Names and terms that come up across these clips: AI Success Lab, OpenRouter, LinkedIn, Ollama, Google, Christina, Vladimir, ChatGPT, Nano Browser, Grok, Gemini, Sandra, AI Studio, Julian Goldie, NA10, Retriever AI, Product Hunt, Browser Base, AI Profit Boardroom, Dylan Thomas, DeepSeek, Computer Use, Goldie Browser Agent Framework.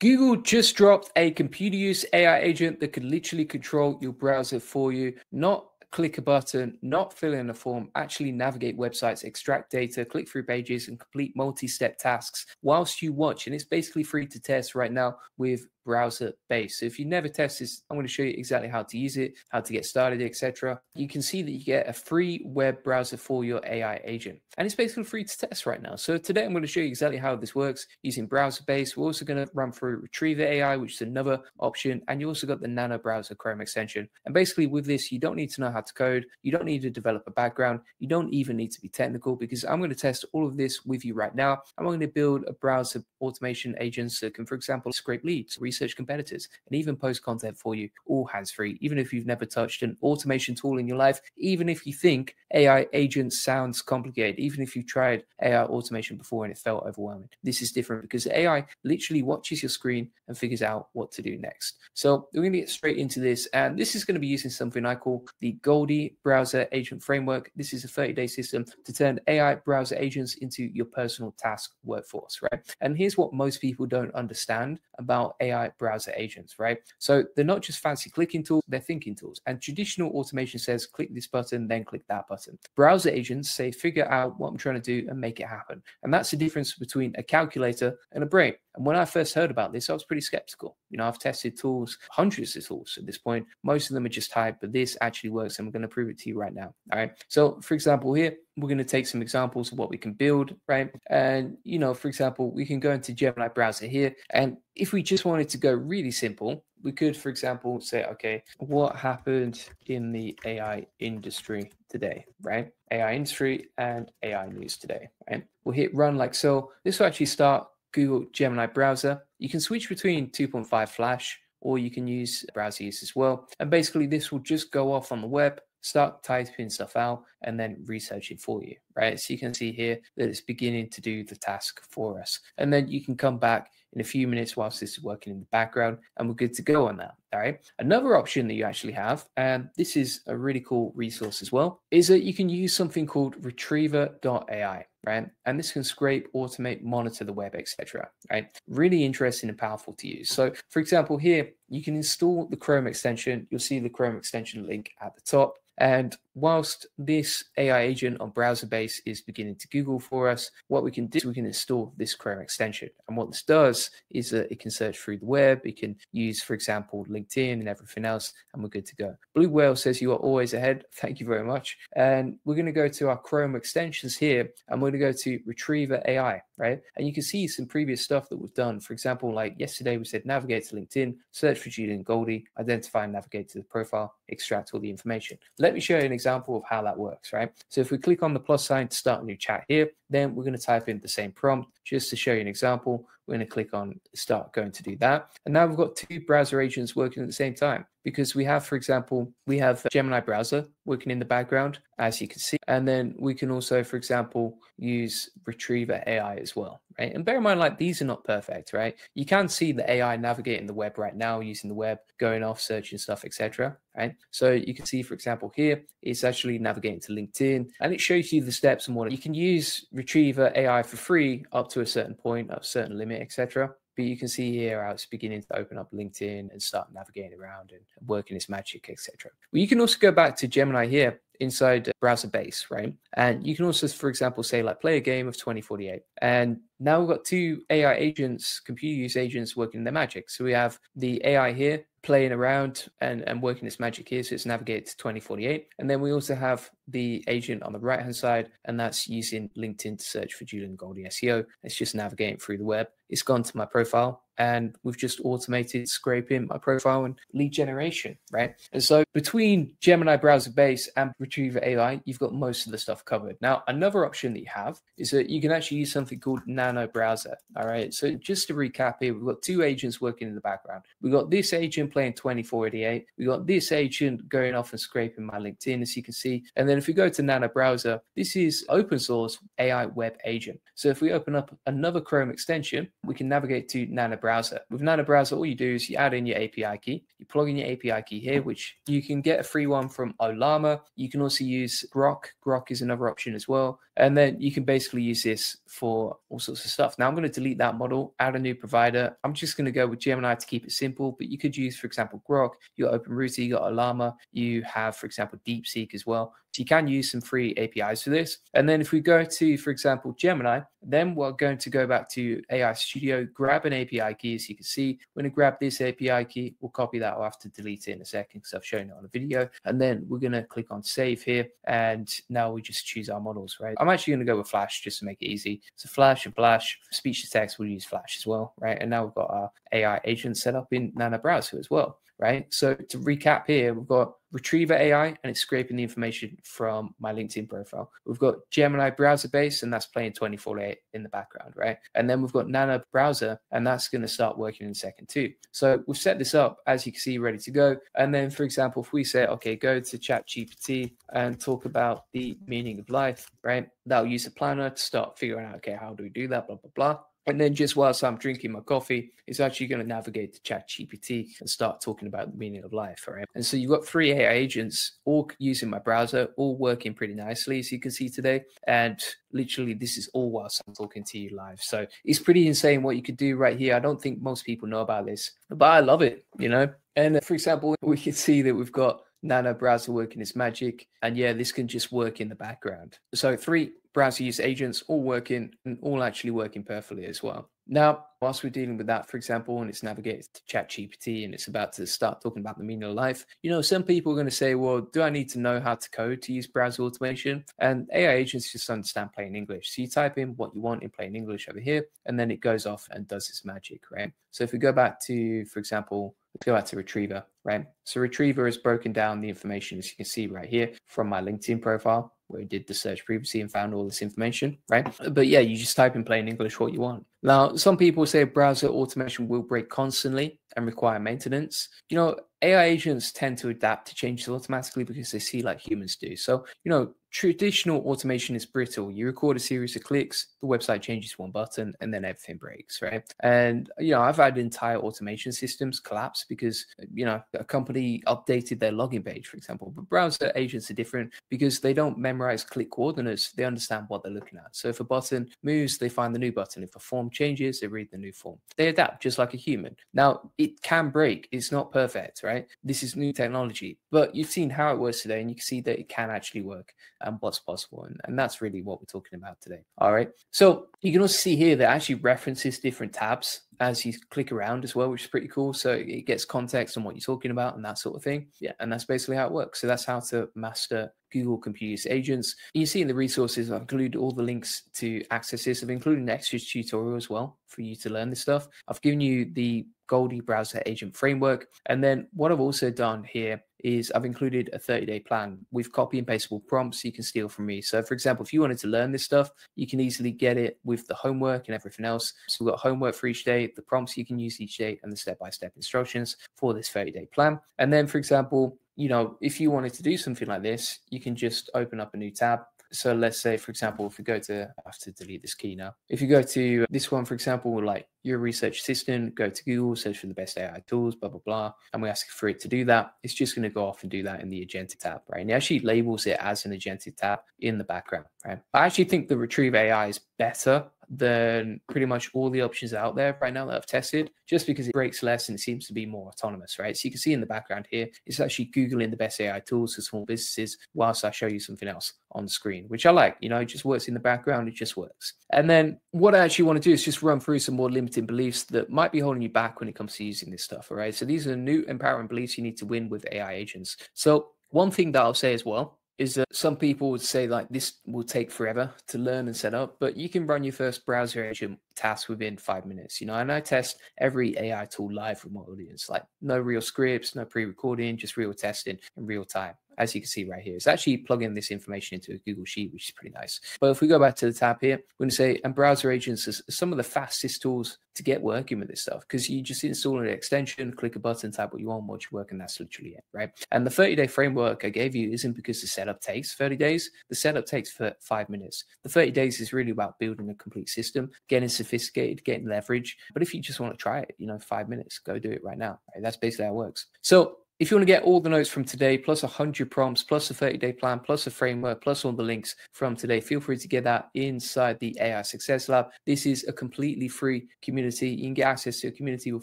Google just dropped a computer use AI agent that could literally control your browser for you. Not click a button, not fill in a form, actually navigate websites, extract data, click through pages, and complete multi-step tasks whilst you watch. And it's basically free to test right now with Browser Base. So if you never test this, I'm going to show you exactly how to use it, how to get started, etc. You can see that you get a free web browser for your AI agent, and it's basically free to test right now. So today I'm going to show you exactly how this works using Browser Base. We're also going to run through Retriever AI, which is another option, and you also got the Nano Browser Chrome extension. And basically with this, you don't need to know how to code, you don't need to develop a background, you don't even need to be technical, because I'm going to test all of this with you right now. I'm going to build a browser automation agents that can, for example, scrape leads, research competitors, and even post content for you, all hands-free, even if you've never touched an automation tool in your life, even if you think AI agent sounds complicated, even if you've tried AI automation before and it felt overwhelming. This is different because AI literally watches your screen and figures out what to do next. So we're going to get straight into this, and this is going to be using something I call the Goldie Browser Agent Framework. This is a 30-day system to turn AI browser agents into your personal task workforce, right? And here's what most people don't understand about AI browser agents, right? So they're not just fancy clicking tools, they're thinking tools. And traditional automation says, click this button, then click that button. Browser agents say, figure out what I'm trying to do and make it happen. And that's the difference between a calculator and a brain. And when I first heard about this, I was pretty skeptical. You know, I've tested tools, hundreds of tools at this point. Most of them are just hype, but this actually works, and we're going to prove it to you right now. All right. So for example, here, we're going to take some examples of what we can build, right? And, you know, for example, we can go into Gemini browser here. And if we just wanted to go really simple, we could, for example, say, okay, what happened in the AI industry today, right? AI industry and AI news today, right? We'll hit run like so. This will actually start Google Gemini browser. You can switch between 2.5 flash, or you can use browser use as well. And basically this will just go off on the web, start typing stuff out, and then research it for you, right? So you can see here that it's beginning to do the task for us. And then you can come back in a few minutes whilst this is working in the background, and we're good to go on that. All right. Another option that you actually have, and this is a really cool resource as well, is that you can use something called Retriever.ai, right? And this can scrape, automate, monitor the web, etc. Right? Really interesting and powerful to use. So for example, here, you can install the Chrome extension. You'll see the Chrome extension link at the top. And whilst this AI agent on Browser Base is beginning to Google for us, what we can do is we can install this Chrome extension. And what this does is that it can search through the web. It can use, for example, LinkedIn and everything else, and we're good to go. Blue Whale says you are always ahead. Thank you very much. And we're going to go to our Chrome extensions here, and we're going to go to Retriever AI, right? And you can see some previous stuff that we've done. For example, like yesterday, we said navigate to LinkedIn, search for Julian Goldie, identify and navigate to the profile, extract all the information. Let me show you an example of how that works, right? So if we click on the plus sign to start a new chat here, then we're going to type in the same prompt. Just to show you an example, we're going to click on start going to do that. And now we've got two browser agents working at the same time, because we have, for example, we have Gemini browser working in the background, as you can see. And then we can also, for example, use Retriever AI as well, right? And bear in mind, like, these are not perfect, right? You can see the AI navigating the web right now, using the web, going off, searching stuff, etc. Right? So you can see, for example, here, it's actually navigating to LinkedIn, and it shows you the steps and what you can use Retriever AI for free up to a certain point, up a certain limit, etc. But you can see here how it's beginning to open up LinkedIn and start navigating around and working its magic, etc. Well, you can also go back to Gemini here inside Browser Base, right? And you can also, for example, say like play a game of 2048. And now we've got two AI agents, computer use agents, working their magic. So we have the AI here playing around and working its magic here. So it's navigated to 2048. And then we also have the agent on the right-hand side, and that's using LinkedIn to search for Julian Goldie SEO. It's just navigating through the web. It's gone to my profile, and we've just automated scraping my profile and lead generation, right? And so between Gemini Browser Base and Retriever AI, you've got most of the stuff covered. Now, another option that you have is that you can actually use something called Nano Browser, all right? So just to recap here, we've got two agents working in the background. We've got this agent playing 2048. We've got this agent going off and scraping my LinkedIn, as you can see. And then if we go to Nano Browser, this is open source AI web agent. So if we open up another Chrome extension, we can navigate to Nano Browser. With Nano Browser, all you do is you add in your API key, you plug in your API key here, which you can get a free one from Ollama. You can also use Grok. Grok is another option as well. And then you can basically use this for all sorts of stuff. Now I'm going to delete that model, add a new provider. I'm just going to go with Gemini to keep it simple, but you could use, for example, Grok, you got OpenRouter, you got Ollama, you have, for example, DeepSeek as well. So you can use some free APIs for this. And then if we go to, for example, Gemini, then we're going to go back to AI Studio, grab an API key, as you can see. We're going to grab this API key, we'll copy that, I'll have to delete it in a second because I've shown it on a video. And then we're going to click on save here. And now we just choose our models, right? I'm actually going to go with Flash just to make it easy. So Flash and Flash, speech to text, we'll use Flash as well, right? And now we've got our AI agent set up in Nano Browser as well, right? So to recap here, we've got Retriever AI, and it's scraping the information from my LinkedIn profile. We've got Gemini Browser Base, and that's playing 24/8 in the background, right? And then we've got Nano Browser, and that's going to start working in a second too. So we've set this up, as you can see, ready to go. And then, for example, if we say, okay, go to ChatGPT and talk about the meaning of life, right? That'll use a planner to start figuring out, okay, how do we do that, blah, blah, blah. And then just whilst I'm drinking my coffee, it's actually going to navigate to ChatGPT and start talking about the meaning of life, all right? And so you've got three AI agents all using my browser, all working pretty nicely, as you can see today. And literally, this is all whilst I'm talking to you live. So it's pretty insane what you could do right here. I don't think most people know about this, but I love it, you know? And for example, we can see that we've got Nano Browser working its magic. And yeah, this can just work in the background. So three browser use agents all working and all actually working perfectly as well. Now, whilst we're dealing with that, for example, and it's navigated to ChatGPT and it's about to start talking about the meaning of life, you know, some people are going to say, well, do I need to know how to code to use browser automation? And AI agents just understand plain English. So you type in what you want in plain English over here, and then it goes off and does its magic, right? So if we go back to, for example, let's go back to Retriever, right? So Retriever has broken down the information, as you can see right here, from my LinkedIn profile, where I did the search previously and found all this information, right? But yeah, you just type in plain English what you want. Now, some people say browser automation will break constantly and require maintenance. You know, AI agents tend to adapt to changes automatically because they see like humans do. So, you know, traditional automation is brittle. You record a series of clicks, the website changes one button, and then everything breaks, right? And, you know, I've had entire automation systems collapse because, you know, a company updated their login page, for example. But browser agents are different because they don't memorize click coordinates. They understand what they're looking at. So if a button moves, they find the new button. If a form changes, they read the new form. They adapt just like a human. Now, it can break. It's not perfect, right? This is new technology. But you've seen how it works today, and you can see that it can actually work and what's possible. And that's really what we're talking about today. All right. So you can also see here that actually references different tabs as you click around as well, which is pretty cool. So it gets context on what you're talking about and that sort of thing. Yeah. And that's basically how it works. So that's how to master Google Computer agents. You see in the resources, I've included all the links to access this. I've included an extra tutorial as well for you to learn this stuff. I've given you the Goldie Browser Agent Framework. And then what I've also done here is I've included a 30-day plan with copy and pasteable prompts you can steal from me. So for example, if you wanted to learn this stuff, you can easily get it with the homework and everything else. So we've got homework for each day, the prompts you can use each day, and the step-by-step instructions for this 30-day plan. And then, for example, you know, if you wanted to do something like this, you can just open up a new tab. So let's say, for example, if we go to, I have to delete this key now. If you go to this one, for example, like your research assistant, go to Google, search for the best AI tools, blah, blah, blah. And we ask for it to do that. It's just going to go off and do that in the agentic tab, right? And it actually labels it as an agentic tab in the background, right? I actually think the Retriever AI is better than pretty much all the options out there right now that I've tested, just because it breaks less and it seems to be more autonomous, right? So you can see in the background here, it's actually Googling the best AI tools for small businesses whilst I show you something else on the screen, which I like, you know, it just works in the background, it just works. And then what I actually want to do is just run through some more limiting beliefs that might be holding you back when it comes to using this stuff, all right? So these are new empowering beliefs you need to win with AI agents. So one thing that I'll say as well, is that some people would say like this will take forever to learn and set up, but you can run your first browser agent task within 5 minutes, you know, and I test every AI tool live with my audience, like no real scripts, no pre-recording, just real testing in real time. As you can see right here, it's actually plugging this information into a Google Sheet, which is pretty nice. But if we go back to the tab here, we're going to say, and browser agents are some of the fastest tools to get working with this stuff, because you just install an extension, click a button, type what you want, watch your work, and that's literally it, right? And the 30-day framework I gave you isn't because the setup takes 30 days. The setup takes for 5 minutes. The 30 days is really about building a complete system, getting sophisticated, getting leverage. But if you just want to try it, you know, 5 minutes, go do it right now. Right? That's basically how it works. So If you want to get all the notes from today, plus 100 prompts, plus a 30-day plan, plus a framework, plus all the links from today, feel free to get that inside the AI Success Lab. This is a completely free community. You can get access to a community with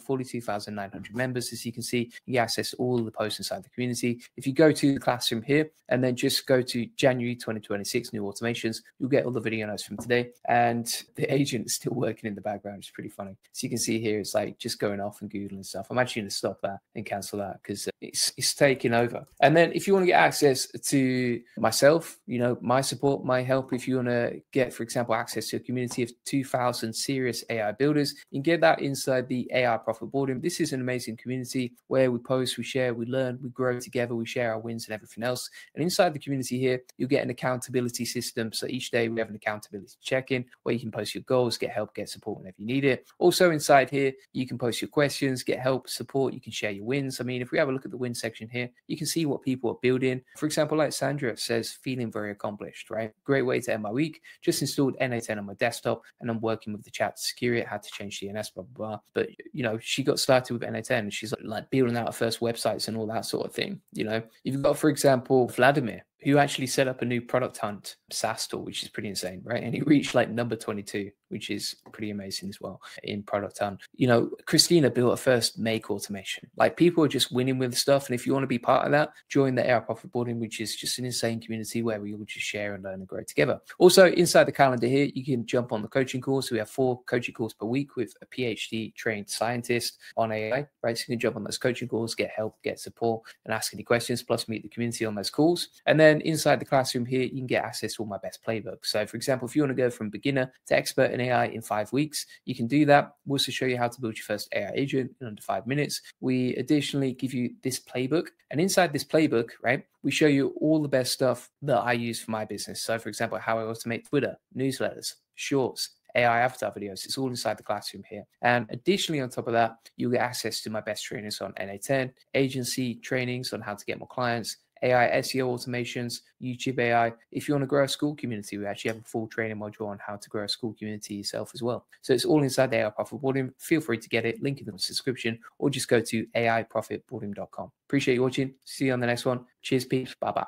42,900 members. As you can see, you can access all the posts inside the community. If you go to the classroom here and then just go to January 2026, new automations, you'll get all the video notes from today. And the agent is still working in the background. It's pretty funny. So you can see here, it's like just going off and Googling stuff. I'm actually going to stop that and cancel that because it's taking over. And then if you want to get access to myself, you know, my support, my help, if you want to get, for example, access to a community of 2,000 serious AI builders, you can get that inside the AI Profit Boardroom. This is an amazing community where we post, we share, we learn, we grow together, we share our wins and everything else. And inside the community here, you'll get an accountability system. So each day we have an accountability check-in where you can post your goals, get help, get support whenever you need it. Also inside here, you can post your questions, get help, support, you can share your wins. I mean, if we have a look at the win section here, you can see what people are building. For example, like Sandra says, feeling very accomplished, right? Great way to end my week. Just installed NA10 on my desktop and I'm working with the chat to secure it. Had to change DNS, blah, blah, blah. But, you know, she got started with NA10 and she's like building out her first websites and all that sort of thing. You know, you've got, for example, Vladimir, who actually set up a new Product Hunt SaaS tool, which is pretty insane, right? And he reached like number 22, which is pretty amazing as well in Product Hunt. You know, Christina built her first make automation. Like people are just winning with stuff. And if you want to be part of that, join the AI Profit Boardroom, which is just an insane community where we all just share and learn and grow together. Also inside the calendar here, you can jump on the coaching course. We have 4 coaching calls per week with a PhD trained scientist on AI, right? So you can jump on those coaching calls, get help, get support and ask any questions, plus meet the community on those calls. And then inside the classroom here, you can get access to all my best playbooks. So for example, if you want to go from beginner to expert in AI in 5 weeks, you can do that. We'll also show you how to build your first AI agent in under 5 minutes. We additionally give you this playbook, and inside this playbook, right, we show you all the best stuff that I use for my business. So for example, how I automate Twitter, newsletters, shorts, AI avatar videos. It's all inside the classroom here. And additionally, on top of that, you'll get access to my best trainings on NA10, agency trainings on how to get more clients, AI SEO automations, YouTube AI. If you want to grow a school community, we actually have a full training module on how to grow a school community yourself as well. So it's all inside the AI Profit Boardroom. Feel free to get it, link in the subscription, or just go to AIProfitBoardroom.com. Appreciate you watching. See you on the next one. Cheers, peeps. Bye-bye.